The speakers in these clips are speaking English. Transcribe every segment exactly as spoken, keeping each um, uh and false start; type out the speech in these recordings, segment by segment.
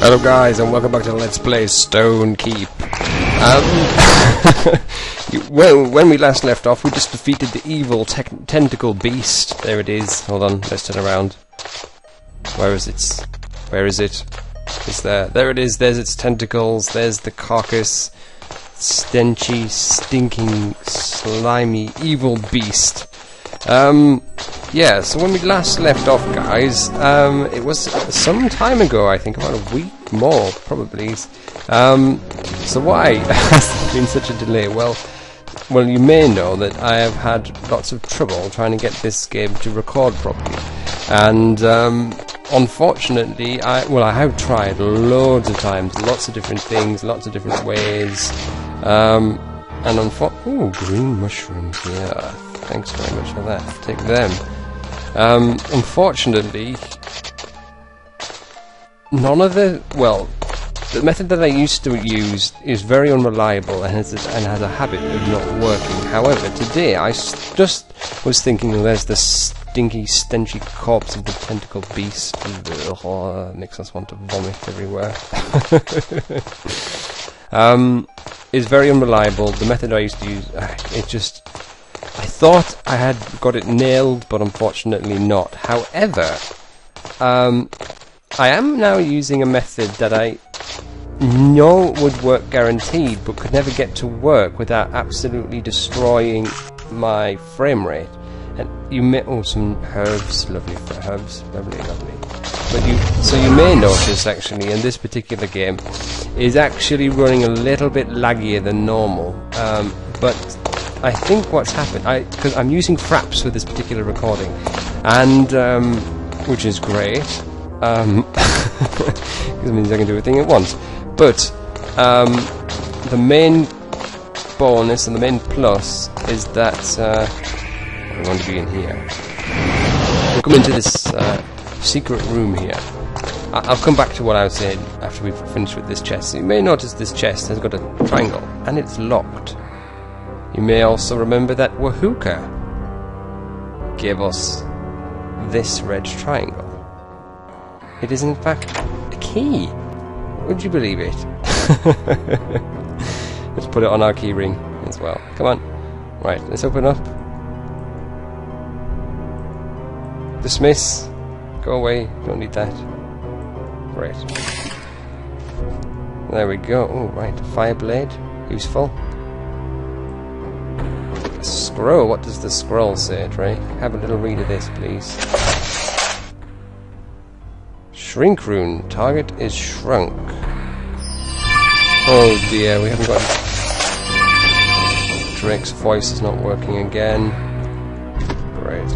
Hello guys, and welcome back to Let's Play Stone Keep. Um, well, when we last left off, we just defeated the evil te tentacle beast. There it is. Hold on, let's turn around. Where is it? Where is it? It's there. There it is. There's its tentacles. There's the carcass. Stenchy, stinking, slimy, evil beast. Um, yeah, so when we last left off, guys, um, it was some time ago, I think, about a week more, probably. Um, so why has there been such a delay? Well, well, you may know that I have had lots of trouble trying to get this game to record properly. And, um, unfortunately, I, well, I have tried loads of times, lots of different things, lots of different ways. Um, and unfortunately, ooh, green mushrooms, yeah. Thanks very much for that. Take them. Um, unfortunately, none of the... Well, the method that I used to use is very unreliable and has a, and has a habit of not working. However, today I s just was thinking, well, there's the stinky, stenchy corpse of the tentacle beast. Oh, makes us want to vomit everywhere. um, it's very unreliable. The method I used to use, it just... I thought I had got it nailed, but unfortunately not. However, um, I am now using a method that I know would work guaranteed, but could never get to work without absolutely destroying my frame rate. And you may... Oh, some herbs. Lovely herbs. Lovely, lovely. But you, so you may notice, actually, in this particular game, is actually running a little bit laggier than normal. Um, but... I think what's happened, I because I'm using fraps for this particular recording, and um, which is great, um, because it means I can do everything at once. But um, the main bonus and the main plus is that uh, I want to be in here. We'll come into this uh, secret room here. I I'll come back to what I was saying after we've finished with this chest. So you may notice this chest has got a triangle, and it's locked. You may also remember that Wahooka gave us this red triangle. It is in fact a key. Would you believe it? Let's put it on our key ring as well. Come on. Right, let's open up. Dismiss. Go away. Don't need that. Great. There we go. Oh, right. Fire blade. Useful. Scroll, what does the scroll say, Drake? Have a little read of this, please. Shrink rune. Target is shrunk. Oh dear, we haven't got... Drake's voice is not working again. Great.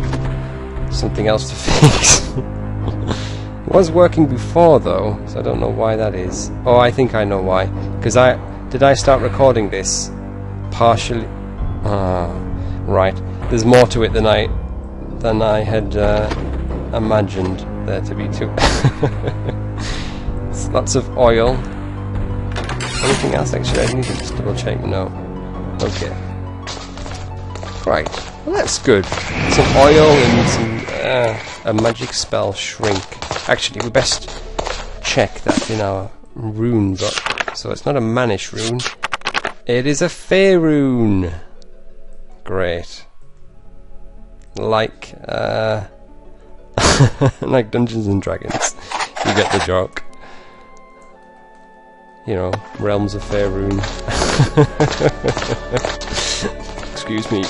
Something else to fix. It was working before, though, so I don't know why that is. Oh, I think I know why. Because I... Did I start recording this? Partially... Ah, right. There's more to it than I than I had uh, imagined there to be too. Lots of oil. Anything else? Actually, I need to just double check. No. Okay. Right. Well, that's good. Some oil and some uh, a magic spell shrink. Actually, we best check that in our rune book. So it's not a manish rune. It is a fae rune. Great. Like, uh... like Dungeons and Dragons. You get the joke. You know, Realms of Faerun. Excuse me.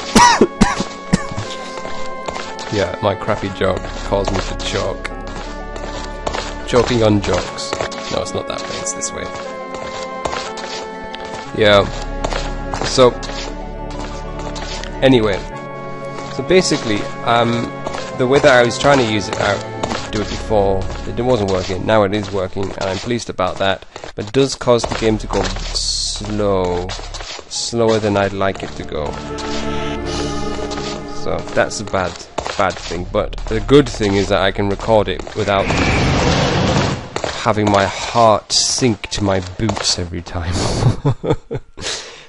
Yeah, my crappy joke caused me to choke. Choking on jokes. No, it's not that way, it's this way. Yeah. So... Anyway, so basically, um, the way that I was trying to use it out, do it before, it wasn't working. Now it is working, and I'm pleased about that. But it does cause the game to go slow, slower than I'd like it to go. So that's a bad, bad thing. But the good thing is that I can record it without having my heart sink to my boots every time.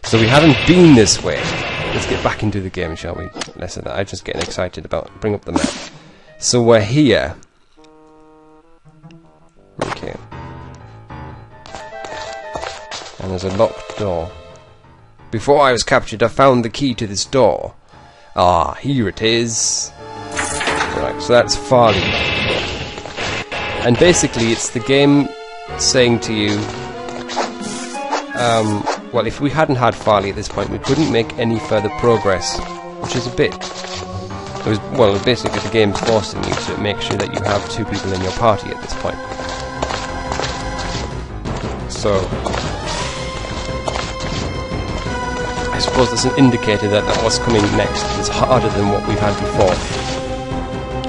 So we haven't been this way. Let's get back into the game, shall we? Less of that. I'm just getting excited about... Bring up the map. So we're here. Okay. and there's a locked door. Before I was captured, I found the key to this door. Ah, here it is. Right, so that's Farley. And basically, it's the game saying to you, um, well, if we hadn't had Farley at this point, we couldn't make any further progress, which is a bit. It was, well, basically, the game's forcing you to make sure that you have two people in your party at this point. So, I suppose that's an indicator that, that what's coming next is harder than what we've had before.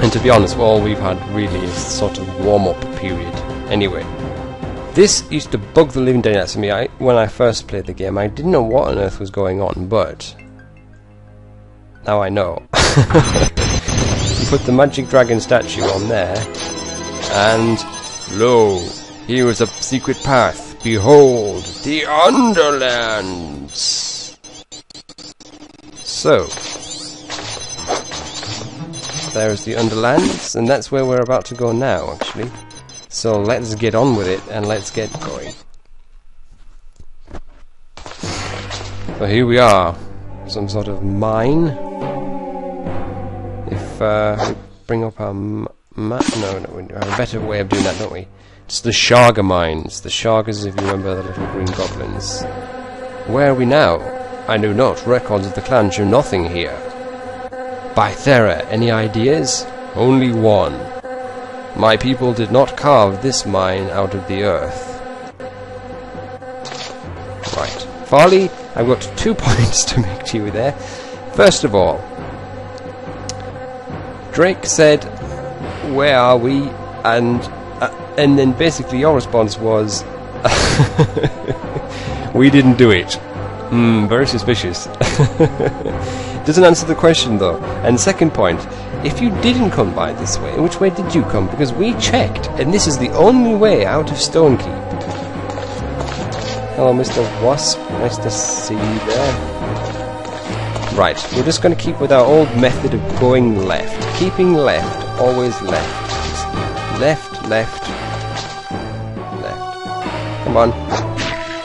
And to be honest, all we've had really is sort of warm-up period. Anyway, this used to bug the living daylights for me. I, when I first played the game, I didn't know what on earth was going on, but now I know. You put the magic dragon statue on there, and lo, here is a secret path. Behold, the Underlands! So, there is the Underlands, and that's where we're about to go now, actually. So let's get on with it, and let's get going. So here we are. Some sort of mine. If, uh, we bring up our map... No, no, we have a better way of doing that, don't we? It's the Sharga Mines. The Shargas, if you remember, the little green goblins. Where are we now? I know not. Records of the clan show nothing here. By Thera, any ideas? Only one. My people did not carve this mine out of the earth. Right. Farley, I've got two points to make to you there. First of all, Drake said, where are we? And... And then basically your response was, we didn't do it. Hmm, very suspicious. Doesn't answer the question though. And second point, if you didn't come by this way, which way did you come? Because we checked, and this is the only way out of Stonekeep. Hello, Mister Wasp. Nice to see you there. Right, we're just going to keep with our old method of going left. Keeping left, always left. Left, left, left. Come on.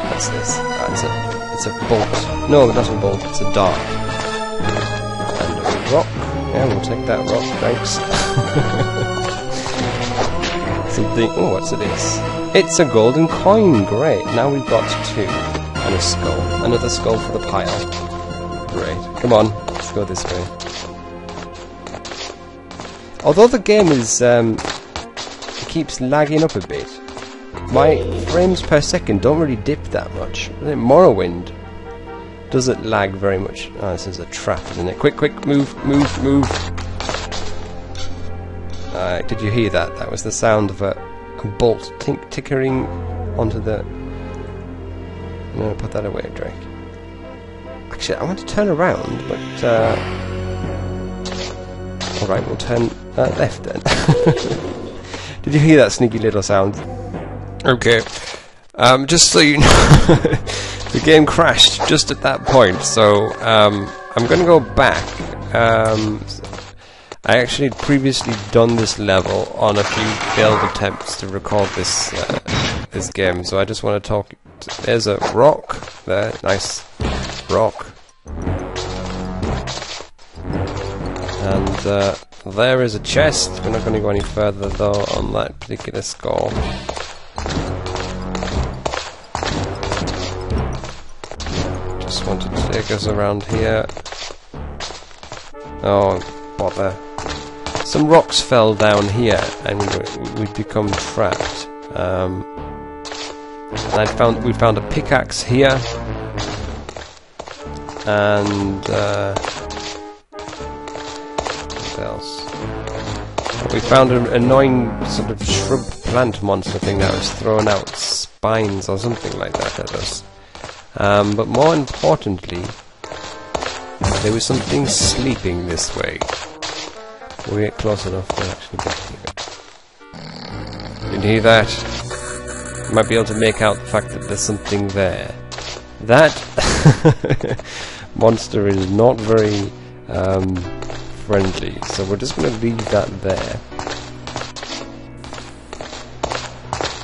What's this? Ah, it's a, it's a bolt. No, not a bolt, it's a dart. And a rock. Yeah, we'll take that rock, thanks. Something. Oh, what's this? It's a golden coin, great. Now we've got two. And a skull. Another skull for the pile. Great. Come on, let's go this way. Although the game is, um... keeps lagging up a bit. My frames per second don't really dip that much. I think Morrowind doesn't lag very much. Ah, oh, this is a trap, isn't it? Quick, quick, move, move, move. Uh, did you hear that? That was the sound of a, a bolt tink tickering onto the... I'm going to put that away, Drake. Actually, I want to turn around, but... Uh... Alright, we'll turn uh, left then. Did you hear that sneaky little sound? Okay. Um, just so you know, the game crashed just at that point, so um, I'm going to go back. Um, I actually had previously done this level on a few failed attempts to record this uh, this game, so I just want to talk... There's a rock there. Nice rock. And... Uh, there is a chest. We're not going to go any further though on that particular skull. Just want to take us around here. Oh, bother. Some rocks fell down here and we, we'd become trapped. Um, and I found we found a pickaxe here. And... Uh, else. We found an annoying sort of shrub plant monster thing that was throwing out spines or something like that at us. Um, but more importantly, there was something sleeping this way. We'll get close enough to actually get here. Did you hear that? You might be able to make out the fact that there's something there. That monster is not very... Um, friendly, so we're just going to leave that there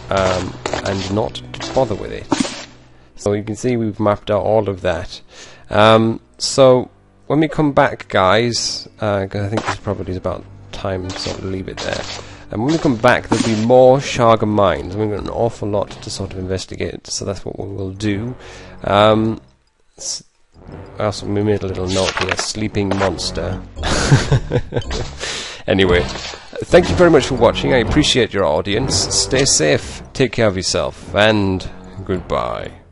um, and not bother with it. So you can see we've mapped out all of that. Um, so when we come back, guys, uh, 'cause I think this probably is about time, so I'll leave it there. And when we come back, there'll be more Sharga Mines. We've got an awful lot to sort of investigate, so that's what we will do. Um, also, we made a little note here, sleeping monster. Anyway, thank you very much for watching. I appreciate your audience. Stay safe, take care of yourself, and goodbye.